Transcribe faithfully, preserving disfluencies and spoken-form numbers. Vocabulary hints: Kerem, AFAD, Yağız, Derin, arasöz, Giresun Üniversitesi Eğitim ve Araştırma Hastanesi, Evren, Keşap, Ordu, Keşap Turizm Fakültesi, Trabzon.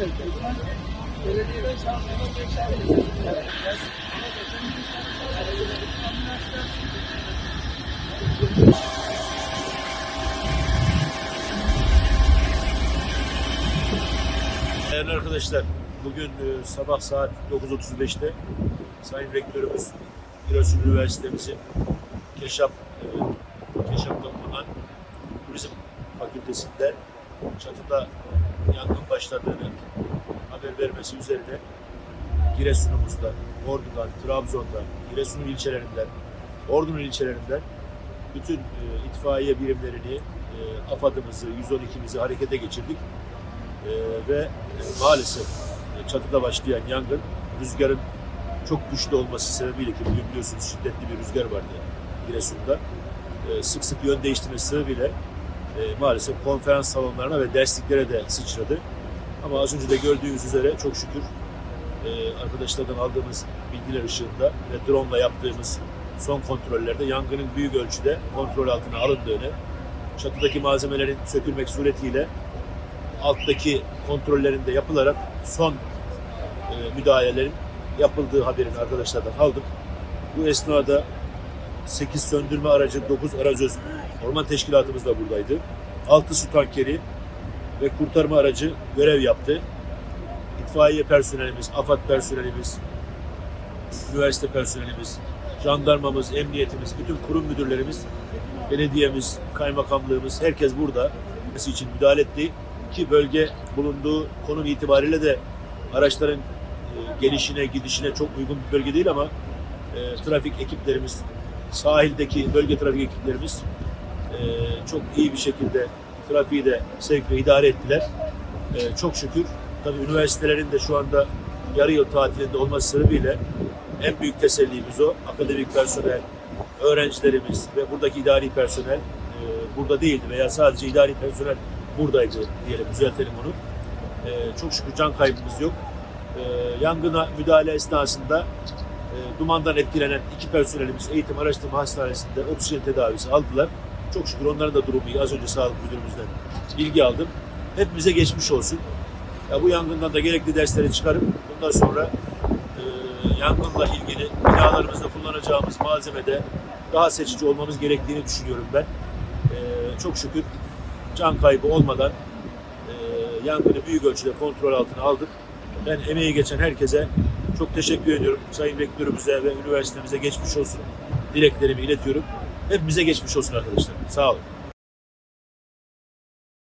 Değerli arkadaşlar, bugün sabah saat dokuz otuz beşte Sayın Rektörümüz Giresun Üniversitemizin Keşap Keşap'ta bulunan Turizm Fakültesi'nde çatıda yangın başladığını haber vermesi üzerine Giresun'umuzda, Ordu'dan, Trabzon'dan, Giresun ilçelerinden, Ordu'nun ilçelerinden bütün e, itfaiye birimlerini, e, AFAD'ımızı, yüz on ikimizi harekete geçirdik e, ve e, maalesef e, çatıda başlayan yangın rüzgarın çok güçlü olması sebebiyle ki bugün biliyorsunuz şiddetli bir rüzgar vardı Giresun'da. E, sık sık yön değiştirmesi sebebiyle E, maalesef konferans salonlarına ve dersliklere de sıçradı. Ama az önce de gördüğünüz üzere çok şükür e, arkadaşlardan aldığımız bilgiler ışığında ve drone ile yaptığımız son kontrollerde yangının büyük ölçüde kontrol altına alındığını, çatıdaki malzemelerin sökülmek suretiyle alttaki kontrollerin de yapılarak son e, müdahalelerin yapıldığı haberini arkadaşlardan aldık. Bu esnada sekiz söndürme aracı, dokuz arazöz Orman Teşkilatımız da buradaydı. altı su tankeri ve kurtarma aracı görev yaptı. İtfaiye personelimiz, AFAD personelimiz, üniversite personelimiz, jandarmamız, emniyetimiz, bütün kurum müdürlerimiz, belediyemiz, kaymakamlığımız, herkes burada için müdahale etti. Ki bölge bulunduğu konum itibariyle de araçların gelişine, gidişine çok uygun bir bölge değil ama e, trafik ekiplerimiz, sahildeki bölge trafik ekiplerimiz e, çok iyi bir şekilde trafiği de sevk ve idare ettiler. E, çok şükür. Tabii üniversitelerin de şu anda yarı yıl tatilinde olması sebebiyle en büyük tesellimiz o. Akademik personel, öğrencilerimiz ve buradaki idari personel e, burada değildi veya sadece idari personel buradaydı diyelim, düzeltelim bunu. E, çok şükür can kaybımız yok. E, yangına müdahale esnasında dumandan etkilenen iki personelimiz Eğitim Araştırma Hastanesi'nde oksijen tedavisi aldılar. Çok şükür onların da durumu iyi. Az önce sağlık müdürümüzden bilgi aldım. Hepimize geçmiş olsun. Ya bu yangından da gerekli dersleri çıkarıp bundan sonra e, yangınla ilgili binalarımızda kullanacağımız malzemede daha seçici olmamız gerektiğini düşünüyorum ben. E, çok şükür can kaybı olmadan e, yangını büyük ölçüde kontrol altına aldık. Ben emeği geçen herkese çok teşekkür ediyorum. Sayın Rektörümüze ve üniversitemize geçmiş olsun dileklerimi iletiyorum. Hepimize geçmiş olsun arkadaşlar. Sağ olun.